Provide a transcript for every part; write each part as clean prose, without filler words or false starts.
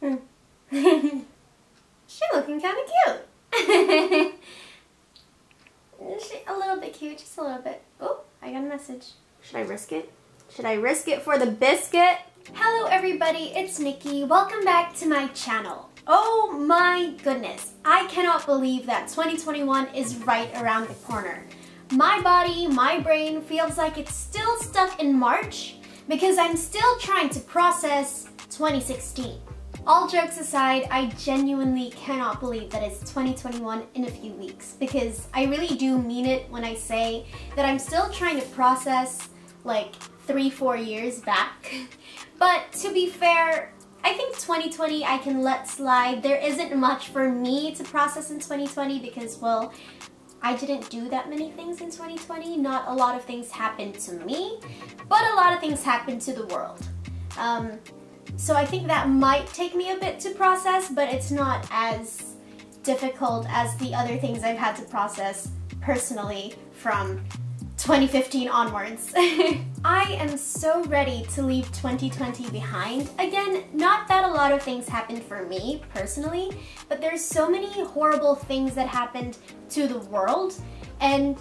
She's looking kind of cute. She, a little bit cute, just a little bit. Oh, I got a message. Should I risk it? Should I risk it for the biscuit? Hello everybody, it's Nikki. Welcome back to my channel. Oh my goodness, I cannot believe that 2021 is right around the corner. My body, my brain feels like it's still stuck in March because I'm still trying to process 2016. All jokes aside, I genuinely cannot believe that it's 2021 in a few weeks because I really do mean it when I say that I'm still trying to process like 3-4 years back. But to be fair, I think 2020 I can let slide. There isn't much for me to process in 2020 because, well, I didn't do that many things in 2020. Not a lot of things happened to me, but a lot of things happened to the world. So I think that might take me a bit to process, but it's not as difficult as the other things I've had to process personally from 2015 onwards. I am so ready to leave 2020 behind. Again, not that a lot of things happened for me personally, but there's so many horrible things that happened to the world, and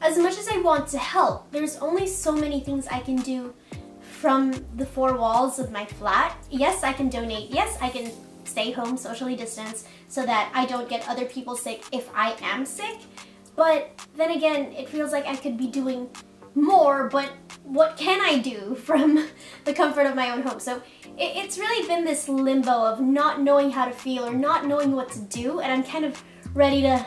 as much as I want to help, there's only so many things I can do from the four walls of my flat. Yes, I can donate. Yes, I can stay home, socially distance, so that I don't get other people sick if I am sick. But then again, it feels like I could be doing more, but what can I do from the comfort of my own home? So it's really been this limbo of not knowing how to feel or not knowing what to do, and I'm kind of ready to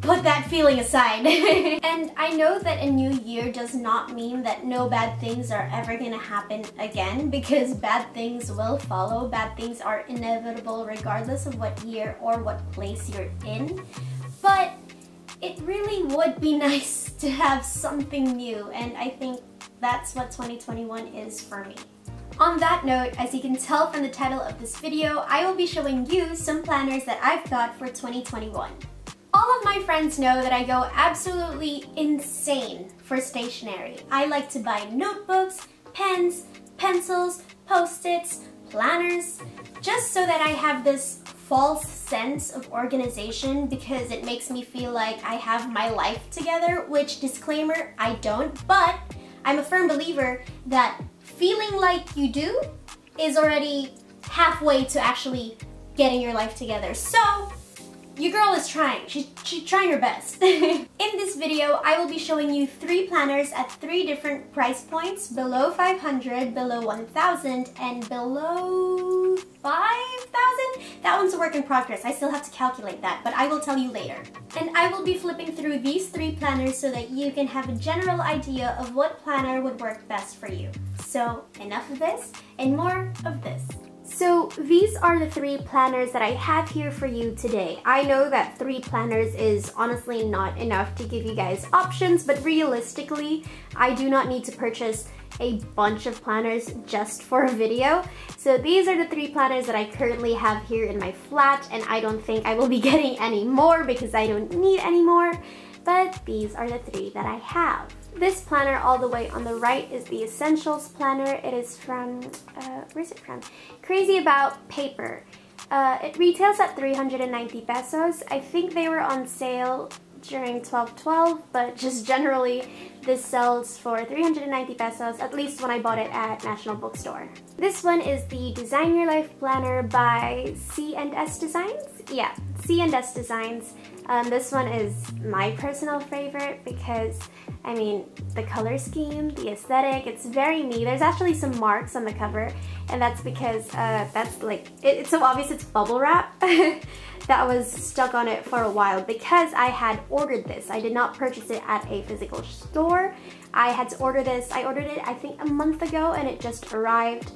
put that feeling aside. And I know that a new year does not mean that no bad things are ever gonna happen again, because bad things will follow. Bad things are inevitable regardless of what year or what place you're in. But it really would be nice to have something new, and I think that's what 2021 is for me. On that note, as you can tell from the title of this video, I will be showing you some planners that I've got for 2021. All of my friends know that I go absolutely insane for stationery. I like to buy notebooks, pens, pencils, post-its, planners, just so that I have this false sense of organization because it makes me feel like I have my life together, which, disclaimer, I don't, but I'm a firm believer that feeling like you do is already halfway to actually getting your life together. So, your girl is trying. She's trying her best. In this video, I will be showing you 3 planners at 3 different price points, below $500, below $1,000, and below $5,000? That one's a work in progress. I still have to calculate that, but I will tell you later. And I will be flipping through these 3 planners so that you can have a general idea of what planner would work best for you. So enough of this and more of this. So these are the 3 planners that I have here for you today. I know that 3 planners is honestly not enough to give you guys options, but realistically, I do not need to purchase a bunch of planners just for a video. So these are the 3 planners that I currently have here in my flat, and I don't think I will be getting any more because I don't need any more, but these are the 3 that I have. This planner all the way on the right is the Essentials Planner. It is from, where's it from? Crazy About Paper. It retails at 390 pesos. I think they were on sale during 12/12, but just generally this sells for 390 pesos, at least when I bought it at National Bookstore. This one is the Design Your Life Planner by C&S Designs? Yeah, C&S Designs. This one is my personal favorite because, I mean, the color scheme, the aesthetic, it's very me. There's actually some marks on the cover, and that's because that's like, it's so obvious it's bubble wrap that was stuck on it for a while because I had ordered this. I did not purchase it at a physical store. I had to order this. I ordered it, I think, a month ago, and it just arrived.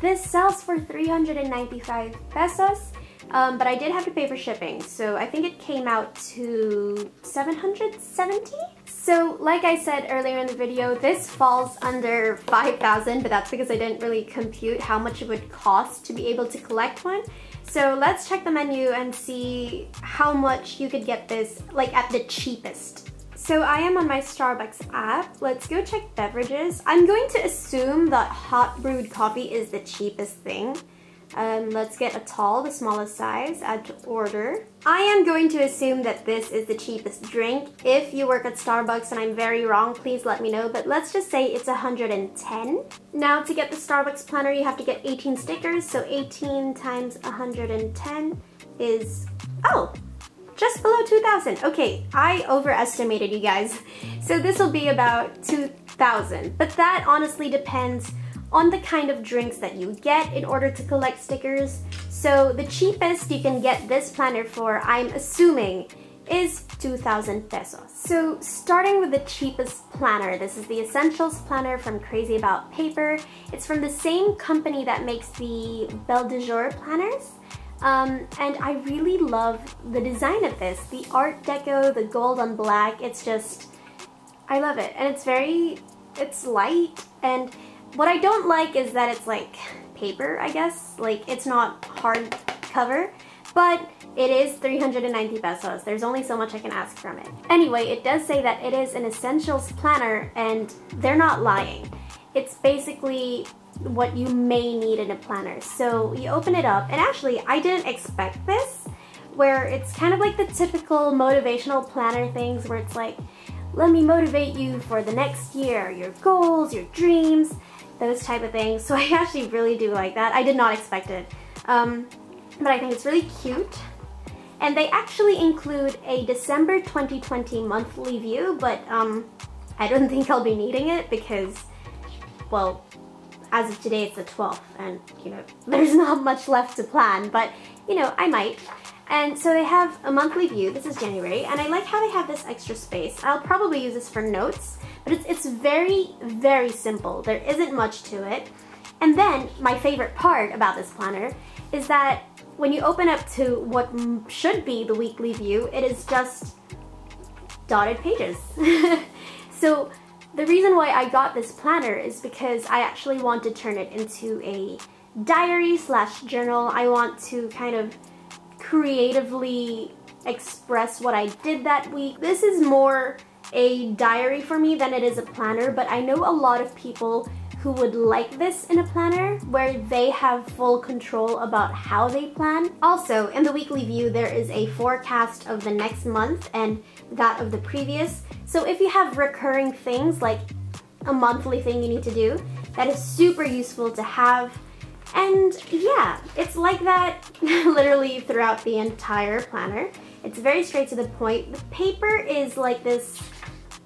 This sells for 395 pesos. But I did have to pay for shipping, so I think it came out to 770? So like I said earlier in the video, this falls under 5,000, but that's because I didn't really compute how much it would cost to be able to collect one. So let's check the menu and see how much you could get this, like, at the cheapest. So I am on my Starbucks app. Let's go check beverages. I'm going to assume that hot brewed coffee is the cheapest thing. Let's get a tall, the smallest size, add to order. I am going to assume that this is the cheapest drink. If you work at Starbucks and I'm very wrong, please let me know, but let's just say it's 110. Now to get the Starbucks planner, you have to get 18 stickers, so 18 times 110 is, oh, just below 2,000. Okay, I overestimated you guys. So this will be about 2,000, but that honestly depends on the kind of drinks that you get in order to collect stickers. So the cheapest you can get this planner for, I'm assuming, is 2,000 pesos. So starting with the cheapest planner, this is the Essentials Planner from Crazy About Paper. It's from the same company that makes the Belle de Jour planners. And I really love the design of this. The art deco, the gold on black, it's just, I love it. And it's very, it's light, and what I don't like is that it's like paper, I guess. Like, it's not hard cover, but it is 390 pesos. There's only so much I can ask from it. Anyway, it does say that it is an essentials planner, and they're not lying. It's basically what you may need in a planner. So you open it up, and actually, I didn't expect this, where it's kind of like the typical motivational planner things where it's like, let me motivate you for the next year, your goals, your dreams, those type of things. So I actually really do like that. I did not expect it, but I think it's really cute. And they actually include a December 2020 monthly view, but I don't think I'll be needing it because, well, as of today it's the 12th and, you know, there's not much left to plan, but, you know, I might. And so they have a monthly view. This is January, and I like how they have this extra space. I'll probably use this for notes, but it's very, very simple. There isn't much to it. And then my favorite part about this planner is that when you open up to what should be the weekly view, it is just dotted pages. So the reason why I got this planner is because I actually want to turn it into a diary slash journal. I want to kind of creatively express what I did that week. This is more a diary for me than it is a planner, but I know a lot of people who would like this in a planner where they have full control about how they plan. Also, in the weekly view, there is a forecast of the next month and that of the previous. So if you have recurring things like a monthly thing you need to do, that is super useful to have. And yeah, it's like that literally throughout the entire planner. It's very straight to the point. The paper is like this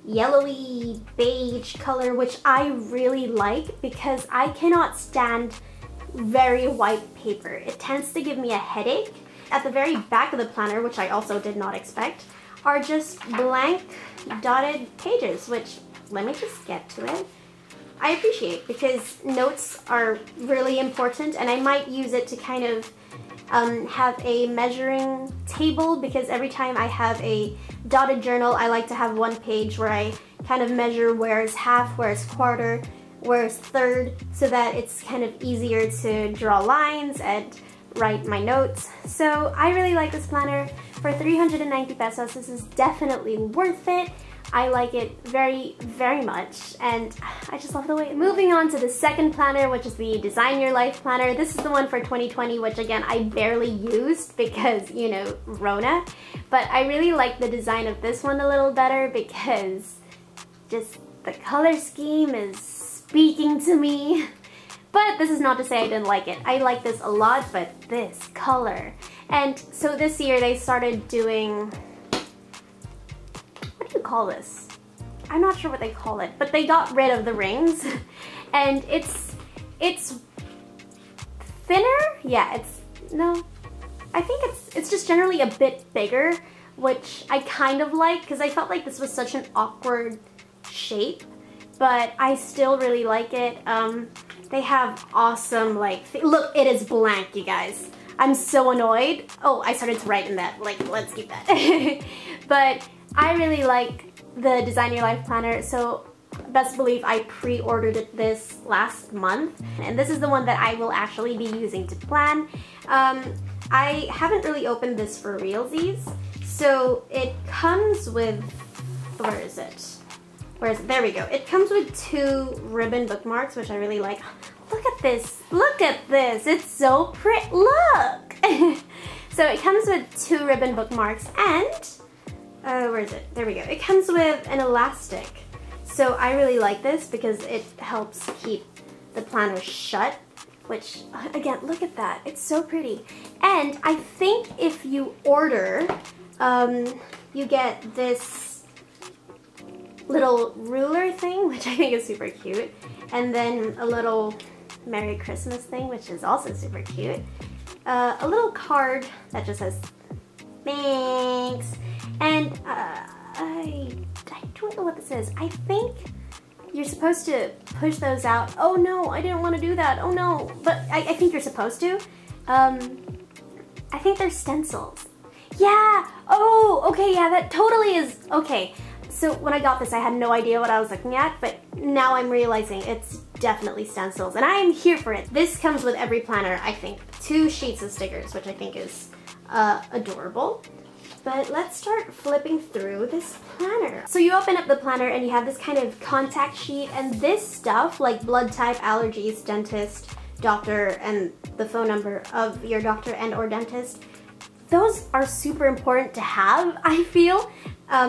yellowy beige color, which I really like because I cannot stand very white paper. It tends to give me a headache. At the very back of the planner, which I also did not expect, are just blank dotted pages, which, let me just get to it, I appreciate, because notes are really important, and I might use it to kind of have a measuring table, because every time I have a dotted journal, I like to have one page where I kind of measure where is half, where is quarter, where is third, so that it's kind of easier to draw lines and write my notes. So I really like this planner. For 390 pesos, this is definitely worth it. I like it very, very much, and I just love the way it. Moving on to the second planner, which is the Design Your Life Planner. This is the one for 2020, which again, I barely used because, you know, Rona. But I really like the design of this one a little better because just the color scheme is speaking to me. But this is not to say I didn't like it. I like this a lot, but this color. And so this year they started doing, call this, I'm not sure what they call it, but they got rid of the rings and it's thinner. Yeah, it's, no, I think it's just generally a bit bigger, which I kind of like because I felt like this was such an awkward shape, but I still really like it. They have awesome, like, look, it is blank, you guys. I'm so annoyed. Oh, I started to write in that, like, let's keep that. But I really like the Design Your Life Planner, so best believe I pre-ordered this last month, and this is the one that I will actually be using to plan. I haven't really opened this for realsies, so it comes with, where is it? There we go. It comes with two ribbon bookmarks, which I really like. Look at at this, look at this, it's so pretty, look! So it comes with 2 ribbon bookmarks and, where is it? There we go. It comes with an elastic. So I really like this because it helps keep the planner shut, which, again, look at that, it's so pretty. And I think if you order, you get this little ruler thing, which I think is super cute, and then a little Merry Christmas thing, which is also super cute, a little card that just says thanks, and I don't know what this is. I think you're supposed to push those out. Oh no, I didn't want to do that. Oh no, but I think you're supposed to. I think they're stencils. Yeah, oh, okay, yeah, that totally is, okay. So when I got this, I had no idea what I was looking at, but now I'm realizing it's definitely stencils, and I am here for it. This comes with every planner, I think. 2 sheets of stickers, which I think is adorable. But let's start flipping through this planner. So you open up the planner and you have this kind of contact sheet, and this stuff, like blood type, allergies, dentist, doctor, and the phone number of your doctor and or dentist, those are super important to have, I feel,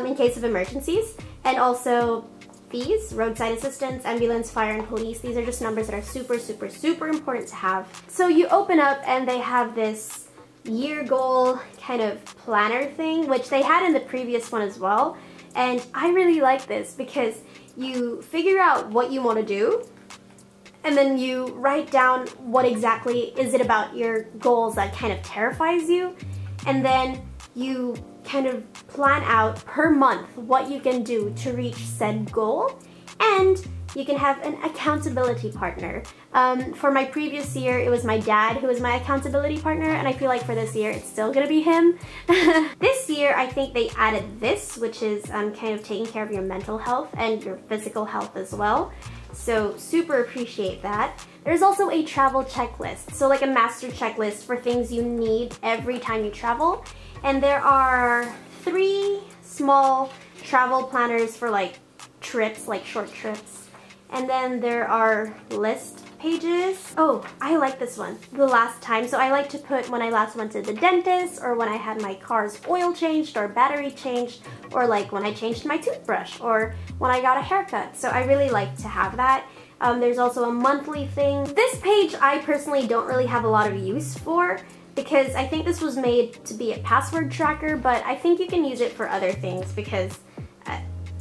in case of emergencies. And also these, roadside assistance, ambulance, fire, and police, these are just numbers that are super, super, super important to have. So you open up and they have this year goal kind of planner thing, which they had in the previous one as well. And I really like this because you figure out what you want to do, and then you write down what exactly is it about your goals that kind of terrifies you, and then you kind of plan out per month what you can do to reach said goal. And you can have an accountability partner. For my previous year, it was my dad who was my accountability partner, and I feel like for this year, it's still gonna be him. This year, I think they added this, which is kind of taking care of your mental health and your physical health as well. So super appreciate that. There's also a travel checklist, so like a master checklist for things you need every time you travel. And there are 3 small travel planners for like trips, like short trips. And then there are list pages. Oh, I like this one, the last time. So I like to put when I last went to the dentist, or when I had my car's oil changed or battery changed, or like when I changed my toothbrush, or when I got a haircut. So I really like to have that. There's also a monthly thing. This page I personally don't really have a lot of use for, because I think this was made to be a password tracker, but I think you can use it for other things, because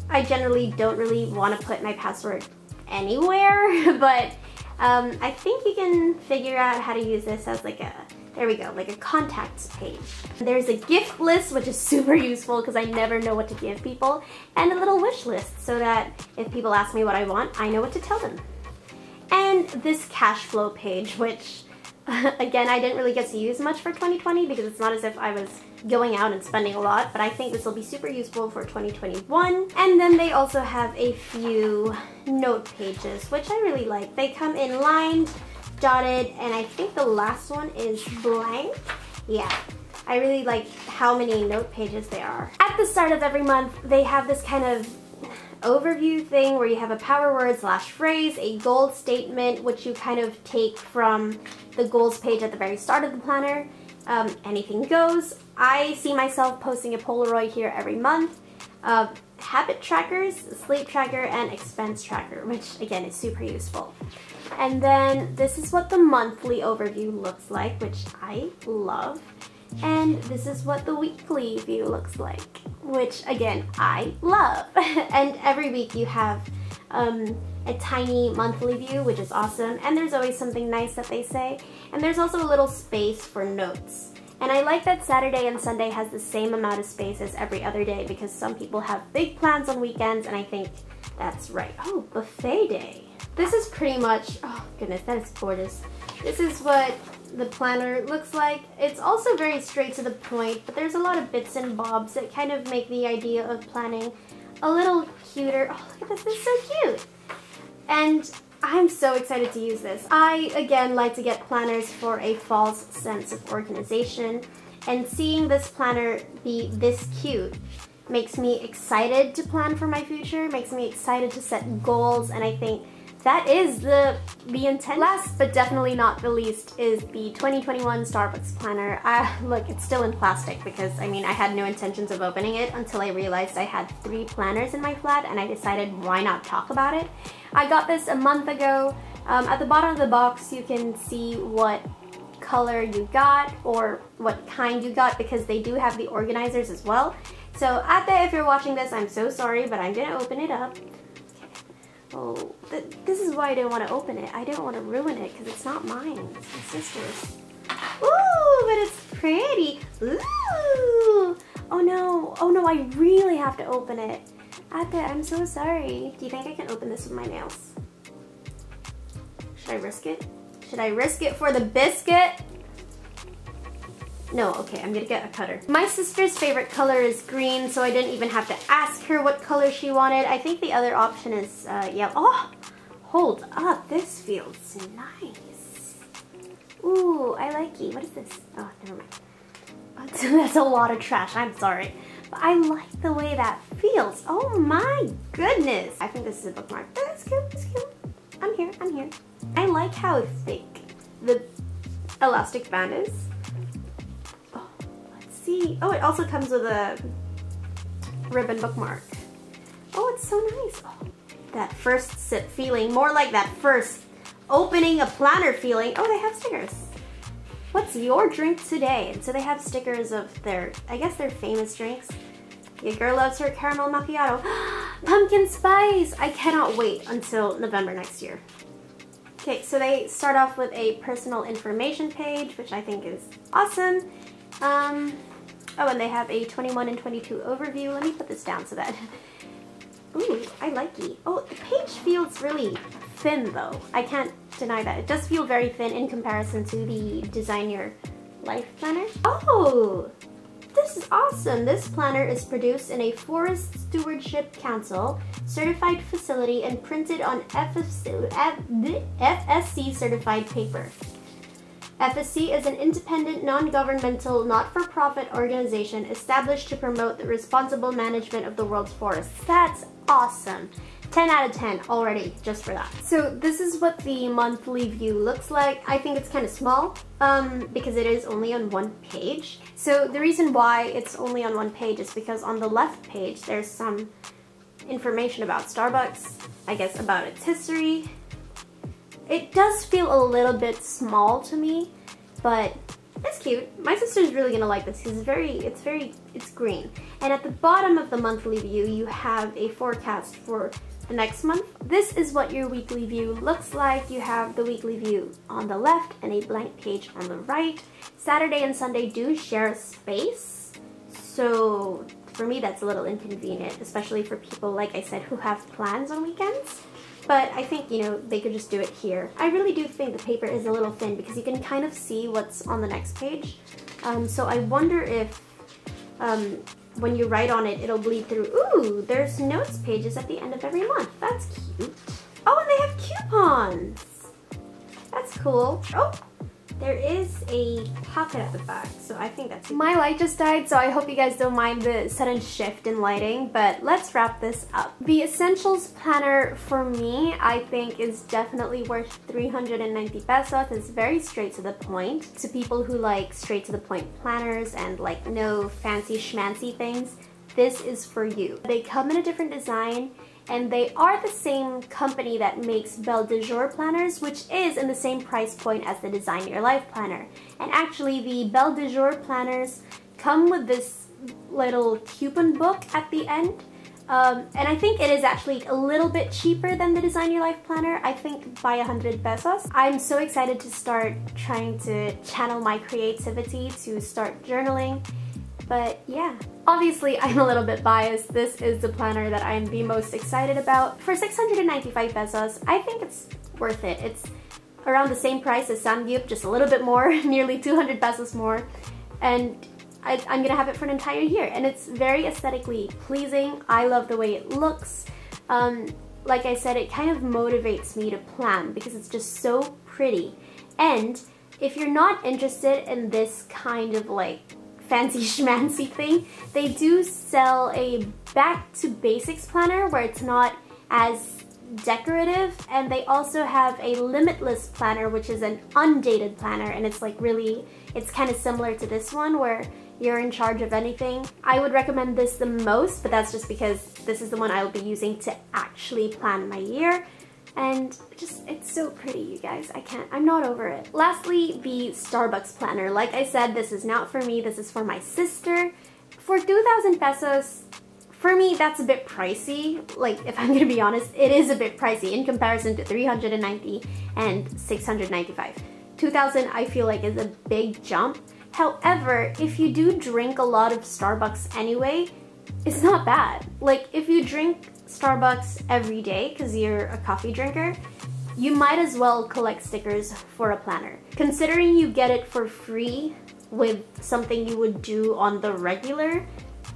I generally don't really want to put my password anywhere, but I think you can figure out how to use this as like a, there we go, like a contacts page. There's a gift list, which is super useful because I never know what to give people, and a little wish list so that if people ask me what I want, I know what to tell them. And this cash flow page, which again, I didn't really get to use much for 2020 because it's not as if I was going out and spending a lot, but I think this will be super useful for 2021. And then they also have a few note pages, which I really like. They come in lined, dotted, and I think the last one is blank. Yeah, I really like how many note pages there are. At the start of every month, they have this kind of overview thing where you have a power word / phrase, a goal statement, which you kind of take from the goals page at the very start of the planner. Anything goes. I see myself posting a Polaroid here every month. Habit trackers, sleep tracker, and expense tracker, which again is super useful. And then this is what the monthly overview looks like, which I love. And this is what the weekly view looks like, which again, I love. And every week you have a tiny monthly view, which is awesome. And there's always something nice that they say. And there's also a little space for notes. And I like that Saturday and Sunday has the same amount of space as every other day, because some people have big plans on weekends, and I think that's right. Oh, buffet day. This is pretty much, oh goodness, that is gorgeous. This is what the planner looks like. It's also very straight to the point, but there's a lot of bits and bobs that kind of make the idea of planning a little cuter. Oh, look at this, it's so cute. And I'm so excited to use this. I, again, like to get planners for a false sense of organization, and seeing this planner be this cute makes me excited to plan for my future, makes me excited to set goals, and I think that is the intent. Last but definitely not the least is the 2021 Starbucks planner. Look, it's still in plastic because I had no intentions of opening it until I realized I had 3 planners in my flat and I decided why not talk about it. I got this a month ago. At the bottom of the box you can see what color you got or what kind you got because they do have the organizers as well. So out there, if you're watching this, I'm so sorry, but I'm gonna open it up. Oh, this is why I didn't want to open it. I didn't want to ruin it because it's not mine. It's my sister's. Ooh, but it's pretty. Ooh. Oh no. Oh no, I really have to open it. Ate, I'm so sorry. Do you think I can open this with my nails? Should I risk it? Should I risk it for the biscuit? No, okay, I'm gonna get a cutter. My sister's favorite color is green, so I didn't even have to ask her what color she wanted. I think the other option is yellow. Oh, hold up, this feels nice. Ooh, I like it. What is this? Oh, never mind. That's a lot of trash, I'm sorry. But I like the way that feels. Oh my goodness. I think this is a bookmark. Oh, that's cute, it's cute. I'm here, I'm here. I like how thick the elastic band is. Oh, it also comes with a ribbon bookmark. Oh, it's so nice. Oh, that first sip feeling, more like that first opening a planner feeling. Oh, they have stickers. What's your drink today? And so they have stickers of their, I guess their famous drinks. Your girl loves her caramel macchiato. Pumpkin spice. I cannot wait until November next year. Okay, so they start off with a personal information page, which I think is awesome. Oh, and they have a 21 and 22 overview. Let me put this down so that... Ooh, I like it. Oh, the page feels really thin, though. I can't deny that. It does feel very thin in comparison to the Design Your Life Planner. Oh, this is awesome. This planner is produced in a Forest Stewardship Council certified facility and printed on FSC certified paper. FSC is an independent, non-governmental, not-for-profit organization established to promote the responsible management of the world's forests. That's awesome. 10 out of 10 already, just for that. So this is what the monthly view looks like. I think it's kind of small because it is only on one page. So the reason why it's only on one page is because on the left page, there's some information about Starbucks, I guess about its history. It does feel a little bit small to me, but it's cute. My sister's really gonna like this because it's green. And at the bottom of the monthly view, you have a forecast for the next month. This is what your weekly view looks like. You have the weekly view on the left and a blank page on the right. Saturday and Sunday do share a space, so for me that's a little inconvenient, especially for people, like I said, who have plans on weekends. But I think, you know, they could just do it here. I really do think the paper is a little thin because you can kind of see what's on the next page. So I wonder if when you write on it, it'll bleed through. Ooh, there's notes pages at the end of every month. That's cute. Oh, and they have coupons. That's cool. Oh, there is a pocket at the back. So I think that's it. My light just died, so I hope you guys don't mind the sudden shift in lighting, but let's wrap this up. The Essentials Planner for me, I think is definitely worth 390 pesos. It's very straight to the point. To people who like straight to the point planners and like no fancy schmancy things, this is for you. They come in a different design and they are the same company that makes Belle de Jour planners, which is in the same price point as the Design Your Life planner. And actually the Belle de Jour planners come with this little coupon book at the end. And I think it is actually a little bit cheaper than the Design Your Life planner, I think by 100 pesos. I'm so excited to start trying to channel my creativity to start journaling. But yeah, obviously I'm a little bit biased. This is the planner that I'm the most excited about. For 695 pesos, I think it's worth it. It's around the same price as Samgyup, just a little bit more, nearly 200 pesos more. And I'm gonna have it for an entire year. And it's very aesthetically pleasing. I love the way it looks. Like I said, it kind of motivates me to plan because it's just so pretty. And if you're not interested in this kind of like fancy schmancy thing, they do sell a back to basics planner where it's not as decorative, and they also have a limitless planner, which is an undated planner, and it's like really, it's kind of similar to this one where you're in charge of anything. I would recommend this the most, but that's just because this is the one I'll be using to actually plan my year. And just, it's so pretty, you guys. I can't, I'm not over it. Lastly, the Starbucks planner. Like I said, this is not for me, this is for my sister. For 2,000 pesos, for me, that's a bit pricey. Like, if I'm gonna be honest, it is a bit pricey in comparison to 390 and 695. 2,000, I feel like, is a big jump. However, if you do drink a lot of Starbucks anyway, it's not bad. Like, if you drink Starbucks every day because you're a coffee drinker, you might as well collect stickers for a planner. Considering you get it for free with something you would do on the regular,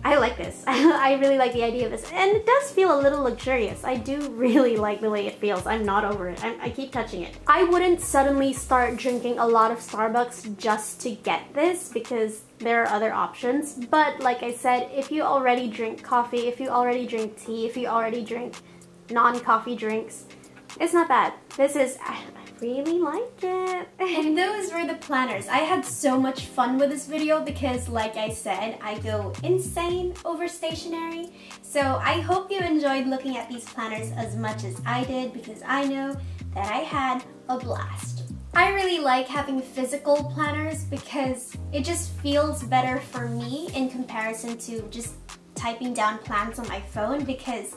I like this. I really like the idea of this, and it does feel a little luxurious. I do really like the way it feels. I'm not over it. I keep touching it. I wouldn't suddenly start drinking a lot of Starbucks just to get this because there are other options. But like I said, if you already drink coffee, if you already drink tea, if you already drink non-coffee drinks, it's not bad. This is, really like it. And those were the planners. I had so much fun with this video because, like I said, I go insane over stationery. So I hope you enjoyed looking at these planners as much as I did, because I know that I had a blast. I really like having physical planners because it just feels better for me in comparison to just typing down plans on my phone, because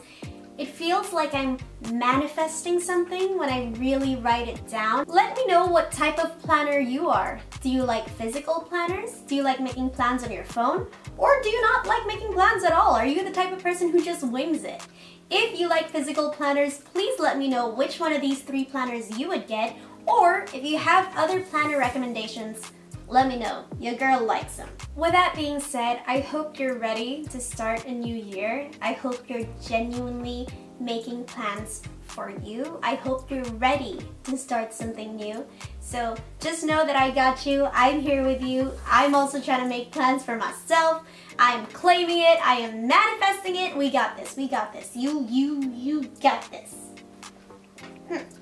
it feels like I'm manifesting something when I really write it down. Let me know what type of planner you are. Do you like physical planners? Do you like making plans on your phone? Or do you not like making plans at all? Are you the type of person who just wings it? If you like physical planners, please let me know which one of these three planners you would get. Or if you have other planner recommendations, let me know. Your girl likes them. With that being said, I hope you're ready to start a new year. I hope you're genuinely making plans for you. I hope you're ready to start something new. So just know that I got you. I'm here with you. I'm also trying to make plans for myself. I'm claiming it. I am manifesting it. We got this. We got this. You got this.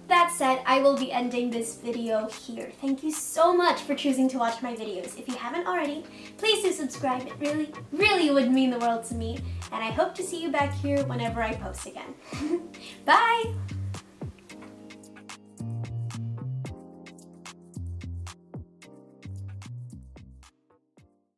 That said, I will be ending this video here. Thank you so much for choosing to watch my videos. If you haven't already, please do subscribe. It really, really would mean the world to me. And I hope to see you back here whenever I post again. Bye!